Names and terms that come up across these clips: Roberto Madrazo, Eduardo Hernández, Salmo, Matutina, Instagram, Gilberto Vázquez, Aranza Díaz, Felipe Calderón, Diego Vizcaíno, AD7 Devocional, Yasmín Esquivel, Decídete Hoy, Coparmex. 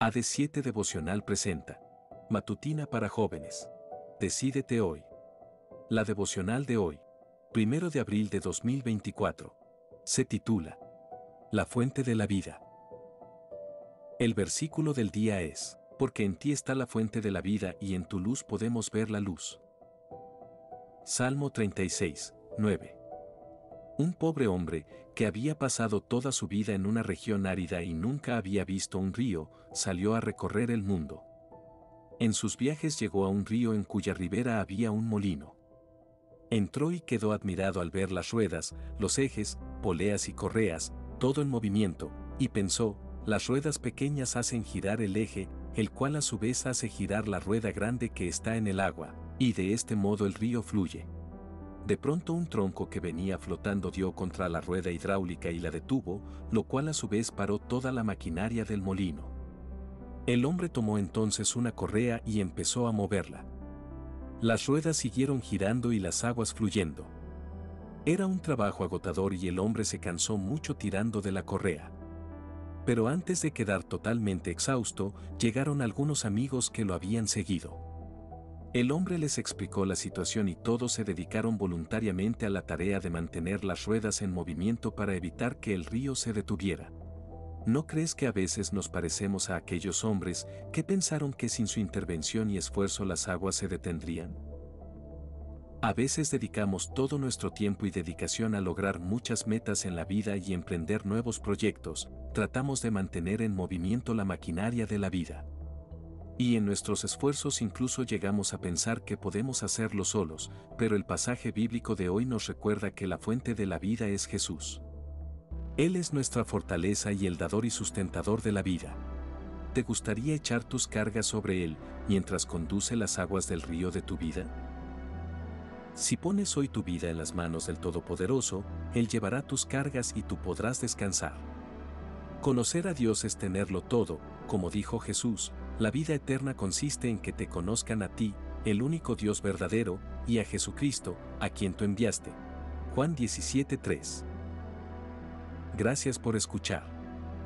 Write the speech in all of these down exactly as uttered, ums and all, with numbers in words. A D siete Devocional presenta Matutina para jóvenes. Decídete hoy. La devocional de hoy, primero de abril de dos mil veinticuatro, se titula La fuente de la vida. El versículo del día es: porque en ti está la fuente de la vida y en tu luz podemos ver la luz. Salmo treinta y seis, nueve. Un pobre hombre, que había pasado toda su vida en una región árida y nunca había visto un río, salió a recorrer el mundo. En sus viajes llegó a un río en cuya ribera había un molino. Entró y quedó admirado al ver las ruedas, los ejes, poleas y correas, todo en movimiento, y pensó: las ruedas pequeñas hacen girar el eje, el cual a su vez hace girar la rueda grande que está en el agua, y de este modo el río fluye. De pronto un tronco que venía flotando dio contra la rueda hidráulica y la detuvo, lo cual a su vez paró toda la maquinaria del molino. El hombre tomó entonces una correa y empezó a moverla. Las ruedas siguieron girando y las aguas fluyendo. Era un trabajo agotador y el hombre se cansó mucho tirando de la correa. Pero antes de quedar totalmente exhausto, llegaron algunos amigos que lo habían seguido. El hombre les explicó la situación y todos se dedicaron voluntariamente a la tarea de mantener las ruedas en movimiento para evitar que el río se detuviera. ¿No crees que a veces nos parecemos a aquellos hombres que pensaron que sin su intervención y esfuerzo las aguas se detendrían? A veces dedicamos todo nuestro tiempo y dedicación a lograr muchas metas en la vida y emprender nuevos proyectos, tratamos de mantener en movimiento la maquinaria de la vida. Y en nuestros esfuerzos incluso llegamos a pensar que podemos hacerlo solos, pero el pasaje bíblico de hoy nos recuerda que la fuente de la vida es Jesús. Él es nuestra fortaleza y el dador y sustentador de la vida. ¿Te gustaría echar tus cargas sobre Él mientras conduce las aguas del río de tu vida? Si pones hoy tu vida en las manos del Todopoderoso, Él llevará tus cargas y tú podrás descansar. Conocer a Dios es tenerlo todo, como dijo Jesús. La vida eterna consiste en que te conozcan a ti, el único Dios verdadero, y a Jesucristo, a quien tú enviaste. Juan diecisiete, tres. Gracias por escuchar.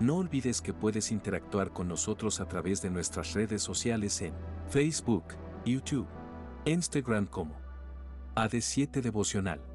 No olvides que puedes interactuar con nosotros a través de nuestras redes sociales en Facebook, YouTube, Instagram como A D siete Devocional.